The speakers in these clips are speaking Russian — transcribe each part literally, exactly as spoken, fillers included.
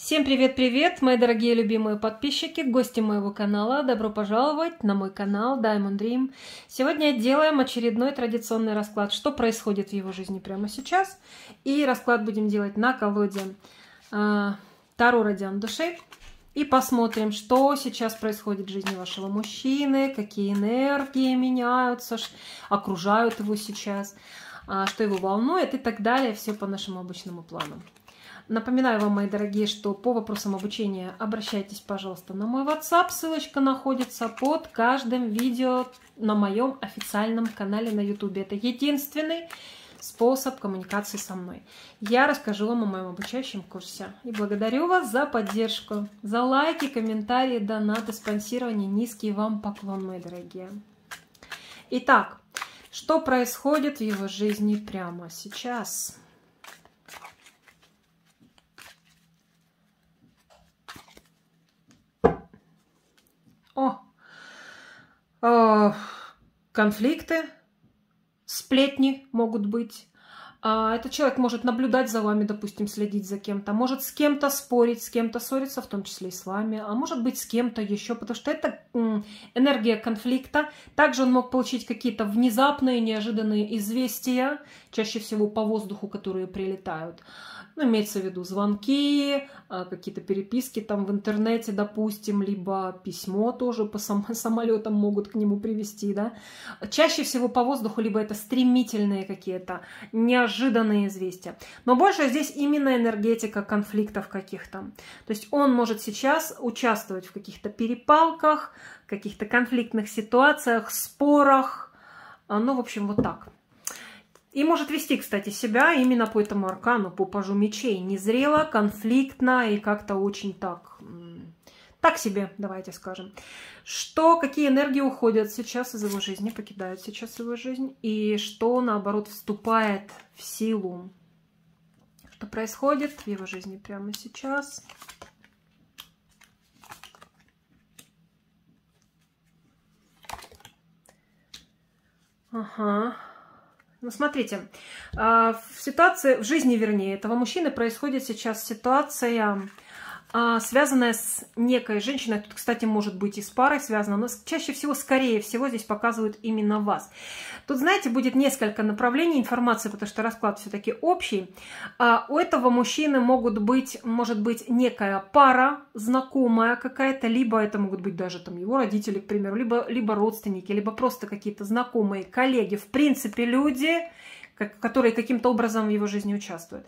Всем привет-привет, мои дорогие любимые подписчики, гости моего канала. Добро пожаловать на мой канал Diamond Dream. Сегодня делаем очередной традиционный расклад, что происходит в его жизни прямо сейчас. И расклад будем делать на колоде э, Таро Радиан Души. И посмотрим, что сейчас происходит в жизни вашего мужчины, какие энергии меняются, окружают его сейчас, э, что его волнует и так далее. Все по нашему обычному плану. Напоминаю вам, мои дорогие, что по вопросам обучения обращайтесь, пожалуйста, на мой WhatsApp. Ссылочка находится под каждым видео на моем официальном канале на YouTube. Это единственный способ коммуникации со мной. Я расскажу вам о моем обучающем курсе. И благодарю вас за поддержку, за лайки, комментарии, донаты, спонсирование. Низкий вам поклон, мои дорогие. Итак, что происходит в его жизни прямо сейчас? О, э, конфликты, сплетни могут быть. Э, этот человек может наблюдать за вами, допустим, следить за кем-то, может с кем-то спорить, с кем-то ссориться, в том числе и с вами, а может быть с кем-то еще, потому что это э, энергия конфликта. Также он мог получить какие-то внезапные, неожиданные известия, чаще всего по воздуху, которые прилетают. Ну, имеется в виду звонки, какие-то переписки там в интернете, допустим, либо письмо тоже по самолетам могут к нему привести, да. Чаще всего по воздуху, либо это стремительные какие-то неожиданные известия. Но больше здесь именно энергетика конфликтов каких-то. То есть он может сейчас участвовать в каких-то перепалках, каких-то конфликтных ситуациях, спорах. Ну, в общем, вот так. И может вести, кстати, себя именно по этому аркану, по пажу мечей. Незрело, конфликтно и как-то очень так... Так себе, давайте скажем. Что, какие энергии уходят сейчас из его жизни, покидают сейчас его жизнь. И что, наоборот, вступает в силу. Что происходит в его жизни прямо сейчас. Ага. Ну, смотрите, в ситуации, в жизни, вернее, этого мужчины происходит сейчас ситуация, связанная с некой женщиной. Тут, кстати, может быть и с парой связано, но чаще всего, скорее всего, здесь показывают именно вас. Тут, знаете, будет несколько направлений информации, потому что расклад все-таки общий. У этого мужчины могут быть, может быть некая пара, знакомая какая-то, либо это могут быть даже там его родители, к примеру, либо, либо родственники, либо просто какие-то знакомые, коллеги, в принципе, люди, которые каким-то образом в его жизни участвуют.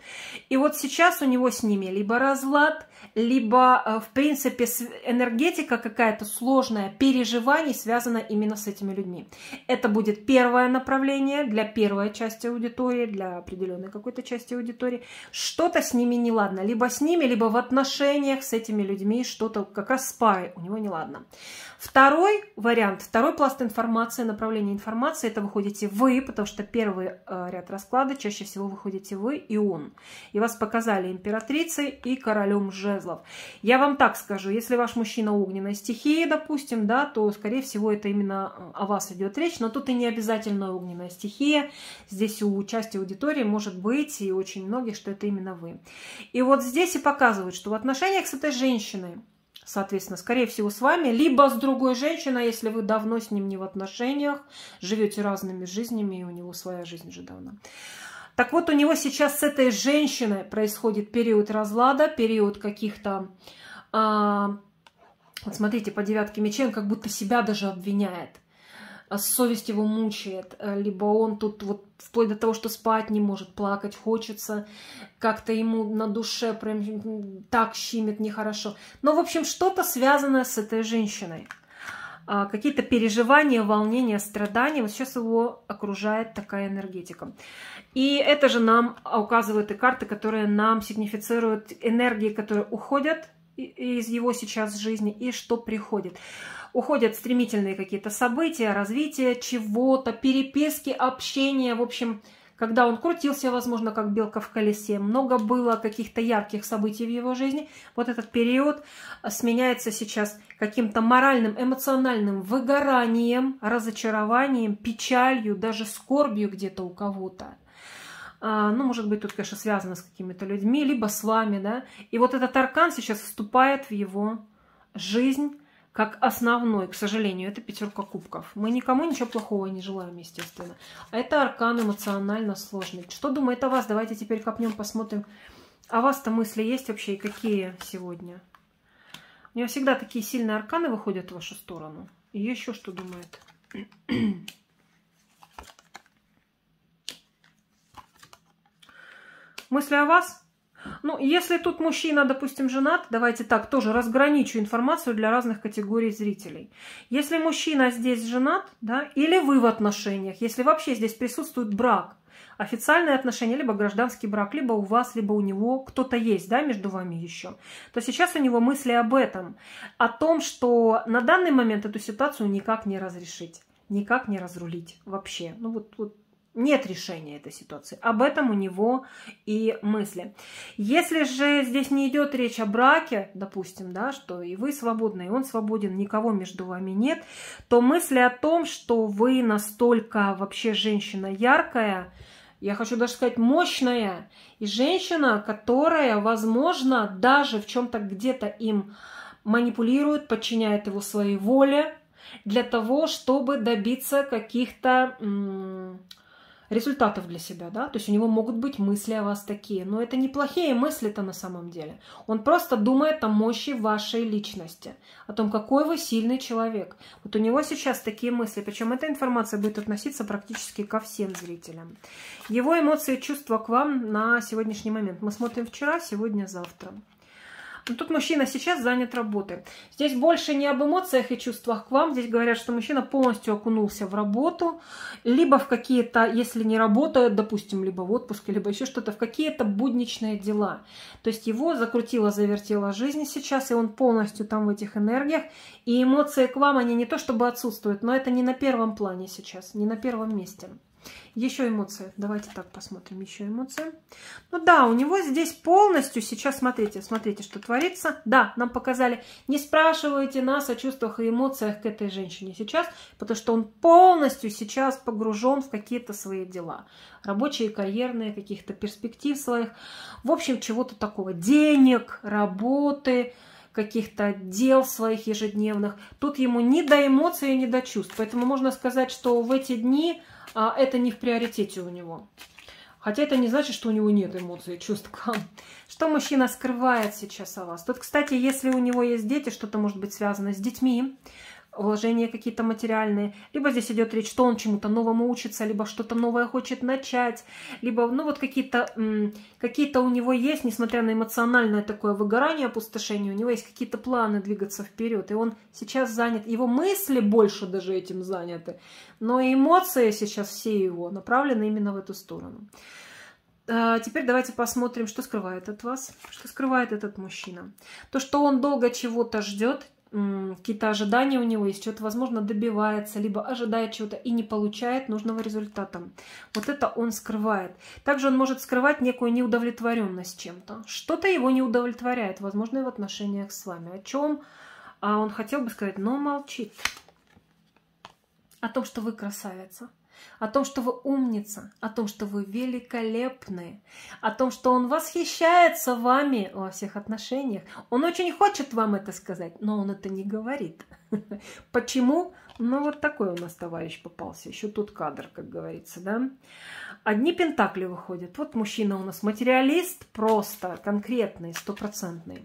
И вот сейчас у него с ними либо разлад, либо, в принципе, энергетика какая-то сложная, переживаний связана именно с этими людьми. Это будет первое направление для первой части аудитории, для определенной какой-то части аудитории. Что-то с ними неладно. Либо с ними, либо в отношениях с этими людьми, что-то как раз с парой у него неладно. Второй вариант, второй пласт информации, направление информации, это выходите вы, потому что первый ряд расклада чаще всего выходите вы и он. И вас показали императрицей и королем жезлов. Я вам так скажу, если ваш мужчина огненной стихии, допустим, да, то, скорее всего, это именно о вас идет речь, но тут и не обязательно огненная стихия. Здесь у части аудитории может быть и очень многих, что это именно вы. И вот здесь и показывают, что в отношениях с этой женщиной, соответственно, скорее всего, с вами, либо с другой женщиной, если вы давно с ним не в отношениях, живете разными жизнями, и у него своя жизнь уже давно. Так вот, у него сейчас с этой женщиной происходит период разлада, период каких-то... А, вот смотрите, по девятке мечей он как будто себя даже обвиняет. Совесть его мучает, либо он тут вот вплоть до того, что спать не может, плакать хочется, как-то ему на душе прям так щемит нехорошо. Но, в общем, что-то связанное с этой женщиной. Какие-то переживания, волнения, страдания. Вот сейчас его окружает такая энергетика. И это же нам указывают и карты, которые нам сигнифицируют энергии, которые уходят из его сейчас жизни и что приходит. Уходят стремительные какие-то события, развитие чего-то, переписки, общения. В общем, когда он крутился, возможно, как белка в колесе, много было каких-то ярких событий в его жизни, вот этот период сменяется сейчас каким-то моральным, эмоциональным выгоранием, разочарованием, печалью, даже скорбью где-то у кого-то. ну, может быть, тут, конечно, связано с какими-то людьми, либо с вами, да. И вот этот аркан сейчас вступает в его жизнь как основной, к сожалению, это пятерка кубков. Мы никому ничего плохого не желаем, естественно. А это аркан эмоционально сложный. Что думает о вас? Давайте теперь копнем, посмотрим. А у вас-то мысли есть вообще и какие сегодня? У меня всегда такие сильные арканы выходят в вашу сторону. И еще что думает? Мысли о вас? Ну, если тут мужчина, допустим, женат, давайте так, тоже разграничу информацию для разных категорий зрителей. Если мужчина здесь женат, да, или вы в отношениях, если вообще здесь присутствует брак, официальные отношения, либо гражданский брак, либо у вас, либо у него кто-то есть, да, между вами еще, то сейчас у него мысли об этом, о том, что на данный момент эту ситуацию никак не разрешить, никак не разрулить вообще, ну вот, вот. Нет решения этой ситуации. Об этом у него и мысли. Если же здесь не идет речь о браке, допустим, да, что и вы свободны, и он свободен, никого между вами нет, то мысли о том, что вы настолько вообще женщина яркая, я хочу даже сказать мощная, и женщина, которая, возможно, даже в чем-то где-то им манипулирует, подчиняет его своей воле для того, чтобы добиться каких-то результатов для себя, да, то есть у него могут быть мысли о вас такие, но это неплохие мысли-то на самом деле. Он просто думает о мощи вашей личности, о том, какой вы сильный человек. Вот у него сейчас такие мысли, причем эта информация будет относиться практически ко всем зрителям. Его эмоции и чувства к вам на сегодняшний момент. Мы смотрим вчера, сегодня, завтра. Но тут мужчина сейчас занят работой. Здесь больше не об эмоциях и чувствах к вам. Здесь говорят, что мужчина полностью окунулся в работу, либо в какие-то, если не работает, допустим, либо в отпуске, либо еще что-то, в какие-то будничные дела. То есть его закрутила, завертела жизнь сейчас, и он полностью там в этих энергиях. И эмоции к вам, они не то чтобы отсутствуют, но это не на первом плане сейчас, не на первом месте. Еще эмоции. Давайте так посмотрим. Еще эмоции. Ну да, у него здесь полностью сейчас, смотрите, смотрите, что творится. Да, нам показали. Не спрашивайте нас о чувствах и эмоциях к этой женщине сейчас, потому что он полностью сейчас погружен в какие-то свои дела. Рабочие, карьерные, каких-то перспектив своих. В общем, чего-то такого. Денег, работы, каких-то дел своих ежедневных. Тут ему ни до эмоций, ни до чувств. Поэтому можно сказать, что в эти дни а это не в приоритете у него. Хотя это не значит, что у него нет эмоций и чувств. Что мужчина скрывает сейчас о вас? Тут, кстати, если у него есть дети, что-то может быть связано с детьми, вложения какие-то материальные, либо здесь идет речь, что он чему-то новому учится, либо что-то новое хочет начать, либо, ну, вот какие-то какие-то у него есть, несмотря на эмоциональное такое выгорание, опустошение, у него есть какие-то планы двигаться вперед, и он сейчас занят, его мысли больше даже этим заняты, но эмоции сейчас все его направлены именно в эту сторону. Теперь давайте посмотрим, что скрывает от вас, что скрывает этот мужчина. То, что он долго чего-то ждет, какие-то ожидания у него есть, что-то, возможно, добивается, либо ожидает чего-то и не получает нужного результата. Вот это он скрывает. Также он может скрывать некую неудовлетворенность чем-то. Что-то его не удовлетворяет, возможно, и в отношениях с вами. О чем он хотел бы сказать, но молчит. О том, что вы красавица, о том, что вы умница, о том, что вы великолепны, о том, что он восхищается вами во всех отношениях. Он очень хочет вам это сказать, но он это не говорит. Почему? Ну, вот такой у нас товарищ попался. Еще тут кадр, как говорится, да? Одни пентакли выходят. Вот мужчина у нас материалист, просто конкретный, стопроцентный.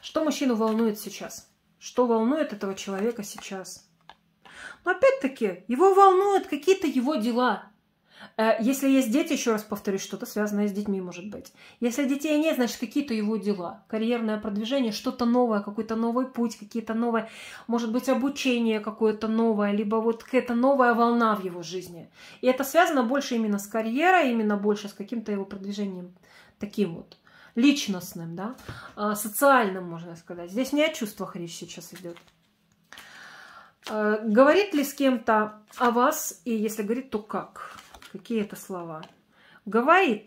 Что мужчину волнует сейчас? Что волнует этого человека сейчас? Но опять-таки, его волнуют какие-то его дела. Если есть дети, еще раз повторюсь, что-то связанное с детьми может быть. Если детей нет, значит, какие-то его дела. Карьерное продвижение, что-то новое, какой-то новый путь, какие-то новые, может быть, обучение какое-то новое, либо вот какая-то новая волна в его жизни. И это связано больше именно с карьерой, именно больше с каким-то его продвижением таким вот личностным, да, социальным, можно сказать. Здесь не о чувствах речь сейчас идет. Говорит ли с кем-то о вас, и если говорит, то как? Какие это слова? Говорит,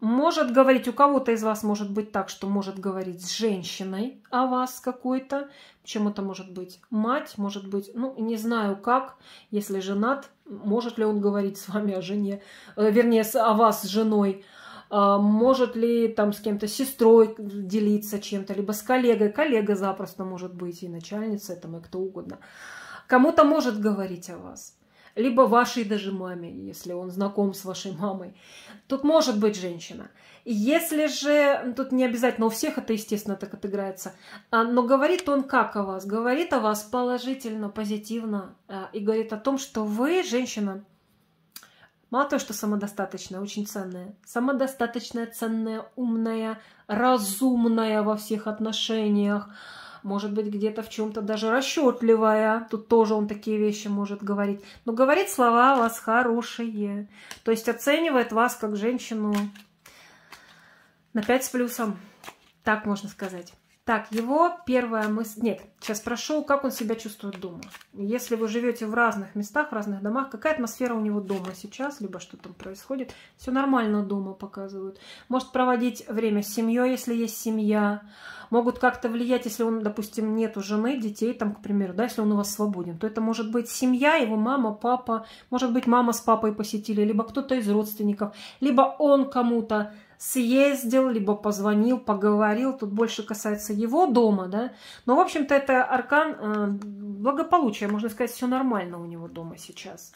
может говорить, у кого-то из вас может быть так, что может говорить с женщиной о вас какой-то. Почему это может быть мать, может быть, ну, не знаю как, если женат, может ли он говорить с вами о жене, вернее, о вас с женой. Может ли там с кем-то, с сестрой делиться чем-то, либо с коллегой. Коллега запросто может быть, и начальница, и там, и кто угодно. Кому-то может говорить о вас. Либо вашей даже маме, если он знаком с вашей мамой. Тут может быть женщина. Если же, тут не обязательно, у всех это, естественно, так отыграется. Но говорит он как о вас? Говорит о вас положительно, позитивно. И говорит о том, что вы, женщина, мало того, что самодостаточная, очень ценная. Самодостаточная, ценная, умная, разумная во всех отношениях. Может быть, где-то в чем-то даже расчетливая. Тут тоже он такие вещи может говорить. Но говорит слова о вас хорошие. То есть оценивает вас как женщину на пять с плюсом. Так можно сказать. Так, его первая мысль... Нет, сейчас прошу, как он себя чувствует дома. Если вы живете в разных местах, в разных домах, какая атмосфера у него дома сейчас, либо что там происходит. Все нормально дома показывают. Может проводить время с семьей, если есть семья. Могут как-то влиять, если он, допустим, нету жены, детей, там, к примеру, да, если он у вас свободен, то это может быть семья, его мама, папа, может быть, мама с папой посетили, либо кто-то из родственников, либо он кому-то съездил, либо позвонил, поговорил. Тут больше касается его дома, да. Но, в общем-то, это аркан благополучия. Можно сказать, все нормально у него дома сейчас.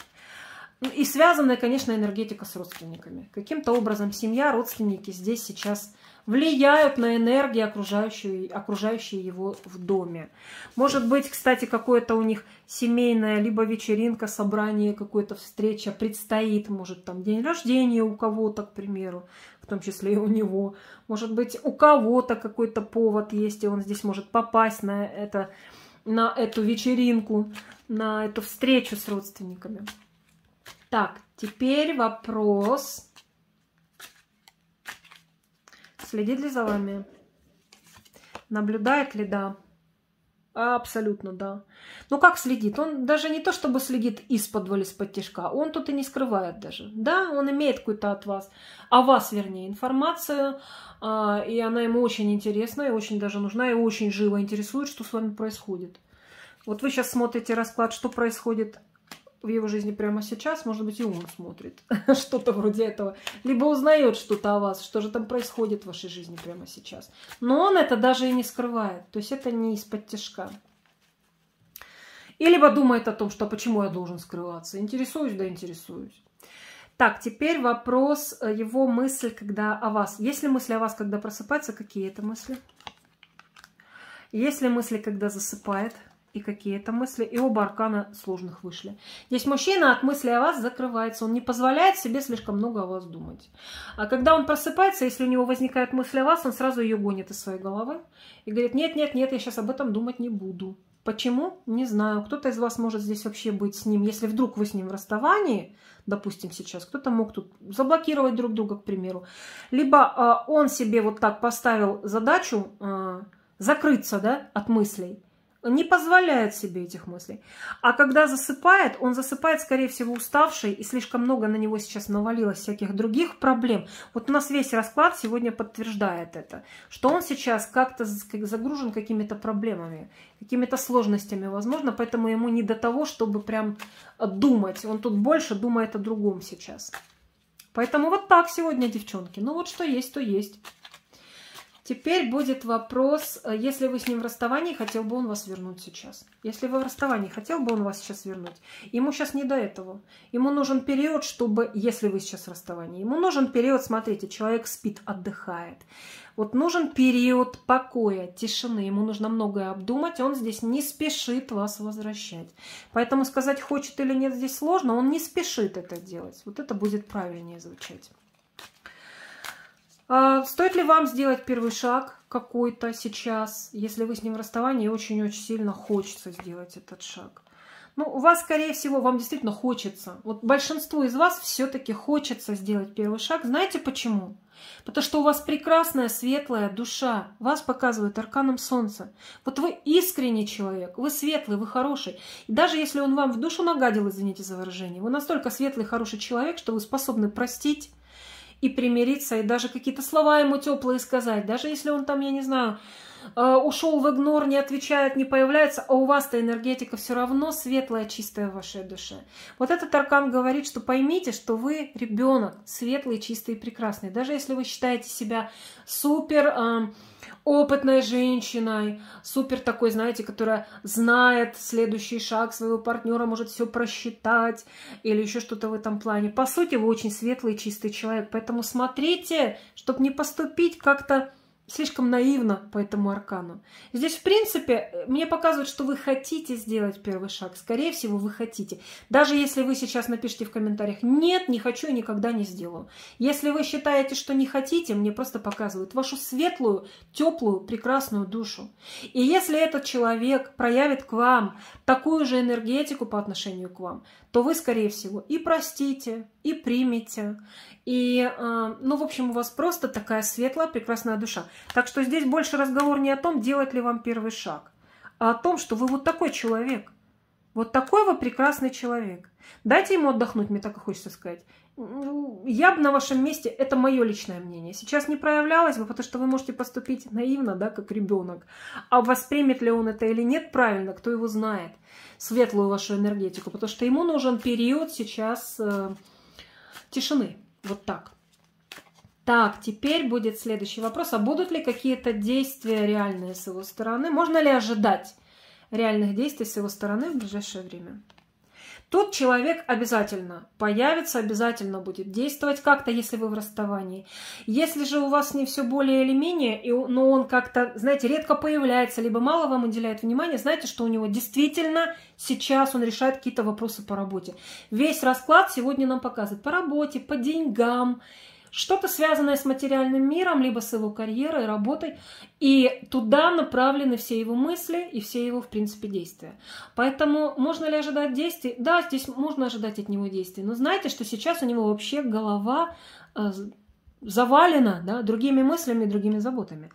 И связанная, конечно, энергетика с родственниками. Каким-то образом семья, родственники здесь сейчас влияют на энергию, окружающую, окружающую его в доме. Может быть, кстати, какое-то у них семейное, либо вечеринка, собрание, какая-то встреча предстоит. Может, там день рождения у кого-то, к примеру, в том числе и у него. Может быть, у кого-то какой-то повод есть, и он здесь может попасть на, это, на эту вечеринку, на эту встречу с родственниками. Так, теперь вопрос, следит ли за вами, наблюдает ли, да, абсолютно, да. Ну как следит, он даже не то чтобы следит исподволь, или из-под тишка, он тут и не скрывает даже, да, он имеет какую-то от вас, о вас, вернее, информацию, и она ему очень интересна, и очень даже нужна, и очень живо интересует, что с вами происходит. Вот вы сейчас смотрите расклад, что происходит в его жизни прямо сейчас, может быть, и он смотрит что-то вроде этого. Либо узнает что-то о вас, что же там происходит в вашей жизни прямо сейчас. Но он это даже и не скрывает. То есть это не из-под тяжка. И либо думает о том, что почему я должен скрываться. Интересуюсь, да интересуюсь. Так, теперь вопрос, его мысль, когда о вас. Есть ли мысли о вас, когда просыпается? Какие это мысли? Есть ли мысли, когда засыпает? И какие-то мысли, и оба аркана сложных вышли. Здесь мужчина от мысли о вас закрывается, он не позволяет себе слишком много о вас думать. А когда он просыпается, если у него возникает мысль о вас, он сразу ее гонит из своей головы и говорит: нет, нет, нет, я сейчас об этом думать не буду. Почему? Не знаю. Кто-то из вас может здесь вообще быть с ним. Если вдруг вы с ним в расставании, допустим, сейчас, кто-то мог тут заблокировать друг друга, к примеру. Либо э, он себе вот так поставил задачу э, закрыться, да, от мыслей. Не позволяет себе этих мыслей. А когда засыпает, он засыпает, скорее всего, уставший, и слишком много на него сейчас навалилось всяких других проблем. Вот у нас весь расклад сегодня подтверждает это, что он сейчас как-то загружен какими-то проблемами, какими-то сложностями, возможно, поэтому ему не до того, чтобы прям думать. Он тут больше думает о другом сейчас. Поэтому вот так сегодня, девчонки. Ну вот что есть, то есть. Теперь будет вопрос, если вы с ним в расставании, хотел бы он вас вернуть сейчас. Если вы в расставании, хотел бы он вас сейчас вернуть. Ему сейчас не до этого. Ему нужен период, чтобы, если вы сейчас в расставании, ему нужен период, смотрите, человек спит, отдыхает. Вот нужен период покоя, тишины. Ему нужно многое обдумать, он здесь не спешит вас возвращать. Поэтому сказать, хочет или нет, здесь сложно, он не спешит это делать. Вот это будет правильнее звучать. Стоит ли вам сделать первый шаг какой-то сейчас, если вы с ним в расставании, очень-очень сильно хочется сделать этот шаг? Ну, у вас, скорее всего, вам действительно хочется. Вот большинству из вас все-таки хочется сделать первый шаг. Знаете почему? Потому что у вас прекрасная, светлая душа. Вас показывают арканом солнца. Вот вы искренний человек, вы светлый, вы хороший. И даже если он вам в душу нагадил, извините за выражение, вы настолько светлый, хороший человек, что вы способны простить, и примириться, и даже какие-то слова ему теплые сказать. Даже если он там, я не знаю, ушел в игнор, не отвечает, не появляется, а у вас-то энергетика все равно светлая, чистая в вашей душе. Вот этот аркан говорит, что поймите, что вы ребенок светлый, чистый и прекрасный. Даже если вы считаете себя супер э, опытной женщиной, супер такой, знаете, которая знает следующий шаг своего партнера, может все просчитать или еще что-то в этом плане. По сути, вы очень светлый, чистый человек. Поэтому смотрите, чтобы не поступить как-то слишком наивно по этому аркану. Здесь, в принципе, мне показывают, что вы хотите сделать первый шаг. Скорее всего, вы хотите. Даже если вы сейчас напишите в комментариях «нет, не хочу и никогда не сделаю». Если вы считаете, что не хотите, мне просто показывают вашу светлую, теплую, прекрасную душу. И если этот человек проявит к вам такую же энергетику по отношению к вам, то вы, скорее всего, и простите, и примете. И, ну, в общем, у вас просто такая светлая, прекрасная душа. Так что здесь больше разговор не о том, делать ли вам первый шаг, а о том, что вы вот такой человек. Вот такой вы прекрасный человек. Дайте ему отдохнуть, мне так и хочется сказать. Я бы на вашем месте, это мое личное мнение, сейчас не проявлялось бы, потому что вы можете поступить наивно, да, как ребенок. А воспримет ли он это или нет правильно, кто его знает, светлую вашу энергетику. Потому что ему нужен период сейчас э, тишины. Вот так. Так, теперь будет следующий вопрос. А будут ли какие-то действия реальные с его стороны? Можно ли ожидать реальных действий с его стороны в ближайшее время? Тут человек обязательно появится, обязательно будет действовать как-то, если вы в расставании. Если же у вас не все более или менее, и, но он как-то, знаете, редко появляется, либо мало вам уделяет внимания, знаете, что у него действительно сейчас он решает какие-то вопросы по работе. Весь расклад сегодня нам показывает по работе, по деньгам, что-то связанное с материальным миром, либо с его карьерой, работой. И туда направлены все его мысли и все его, в принципе, действия. Поэтому можно ли ожидать действий? Да, здесь можно ожидать от него действий. Но знаете, что сейчас у него вообще голова э, завалена, да, другими мыслями, другими заботами.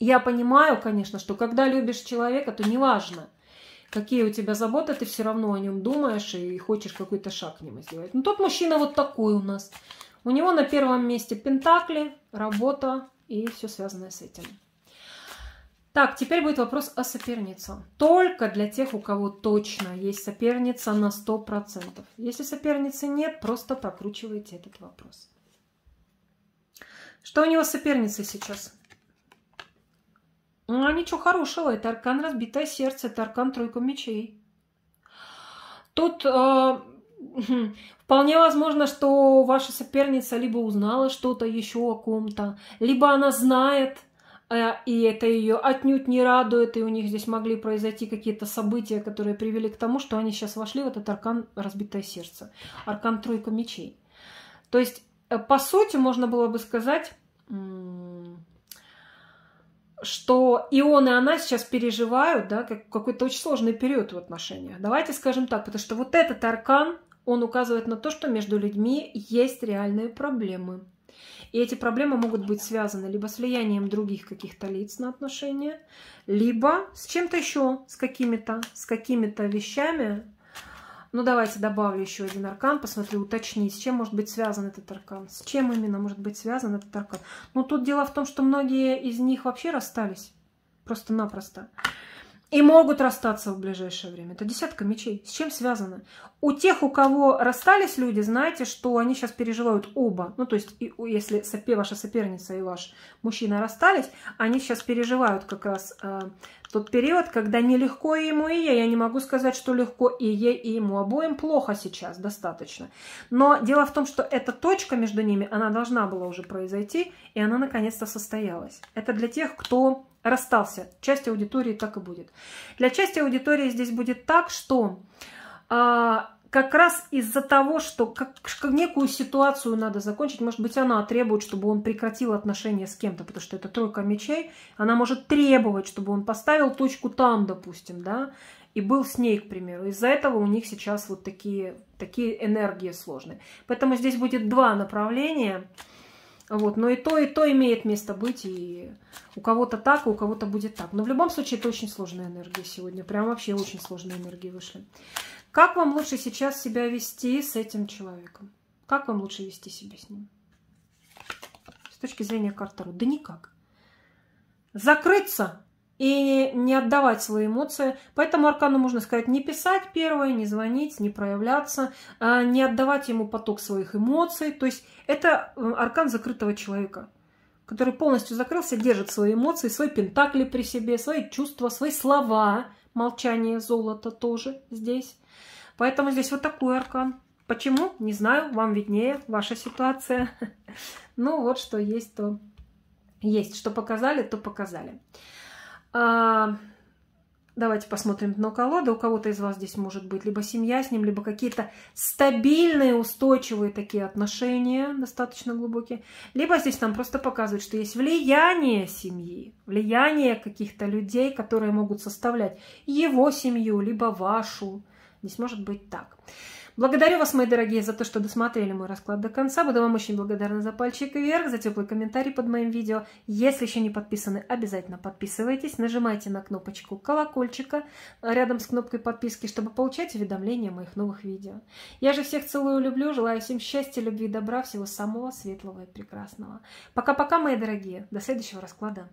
Я понимаю, конечно, что когда любишь человека, то неважно, какие у тебя заботы, ты все равно о нем думаешь и хочешь какой-то шаг к нему сделать. Но тот мужчина вот такой у нас. У него на первом месте пентакли, работа и все связанное с этим. Так, теперь будет вопрос о сопернице. Только для тех, у кого точно есть соперница на сто процентов. Если соперницы нет, просто прокручивайте этот вопрос. Что у него с соперницей сейчас? Ну, ничего хорошего, это аркан разбитое сердце, это аркан тройка мечей. Тут э, вполне возможно, что ваша соперница либо узнала что-то еще о ком-то, либо она знает, э, и это ее отнюдь не радует, и у них здесь могли произойти какие-то события, которые привели к тому, что они сейчас вошли в этот аркан разбитое сердце, аркан тройка мечей. То есть, э, по сути, можно было бы сказать, что и он, и она сейчас переживают, да, как какой-то очень сложный период в отношениях. Давайте скажем так, потому что вот этот аркан, он указывает на то, что между людьми есть реальные проблемы. И эти проблемы могут быть связаны либо с влиянием других каких-то лиц на отношения, либо с чем-то еще, с какими-то, с какими-то вещами. Ну, давайте добавлю еще один аркан, посмотрю, уточни, с чем может быть связан этот аркан. С чем именно может быть связан этот аркан? Ну, тут дело в том, что многие из них вообще расстались. Просто-напросто. И могут расстаться в ближайшее время. Это десятка мечей. С чем связано? У тех, у кого расстались люди, знаете, что они сейчас переживают оба. Ну, то есть, если ваша соперница и ваш мужчина расстались, они сейчас переживают как раз... тот период, когда нелегко ему и ей. Я не могу сказать, что легко и ей, и ему. Обоим плохо сейчас достаточно. Но дело в том, что эта точка между ними, она должна была уже произойти, и она наконец-то состоялась. Это для тех, кто расстался. Часть аудитории так и будет. Для части аудитории здесь будет так, что... А, как раз из-за того, что как, как некую ситуацию надо закончить, может быть, она требует, чтобы он прекратил отношения с кем-то, потому что это тройка мечей, она может требовать, чтобы он поставил точку там, допустим, да, и был с ней, к примеру. Из-за этого у них сейчас вот такие, такие энергии сложные. Поэтому здесь будет два направления, вот, но и то, и то имеет место быть, и у кого-то так, и у кого-то будет так. Но в любом случае это очень сложная энергия сегодня, прям вообще очень сложные энергии вышли. Как вам лучше сейчас себя вести с этим человеком? Как вам лучше вести себя с ним? С точки зрения карт Таро. Да никак. Закрыться и не отдавать свои эмоции. Поэтому аркану можно сказать не писать первое, не звонить, не проявляться, не отдавать ему поток своих эмоций. То есть это аркан закрытого человека, который полностью закрылся, держит свои эмоции, свои пентакли при себе, свои чувства, свои слова. Молчание золота тоже здесь. Поэтому здесь вот такой аркан. Почему? Не знаю, вам виднее, ваша ситуация. Ну вот что есть, то есть. Что показали, то показали. А, давайте посмотрим дно колоды. У кого-то из вас здесь может быть либо семья с ним, либо какие-то стабильные, устойчивые такие отношения, достаточно глубокие. Либо здесь нам просто показывают, что есть влияние семьи, влияние каких-то людей, которые могут составлять его семью, либо вашу. Здесь может быть так. Благодарю вас, мои дорогие, за то, что досмотрели мой расклад до конца. Буду вам очень благодарна за пальчик вверх, за теплый комментарий под моим видео. Если еще не подписаны, обязательно подписывайтесь. Нажимайте на кнопочку колокольчика рядом с кнопкой подписки, чтобы получать уведомления о моих новых видео. Я же всех целую, люблю. Желаю всем счастья, любви, добра, всего самого светлого и прекрасного. Пока-пока, мои дорогие. До следующего расклада.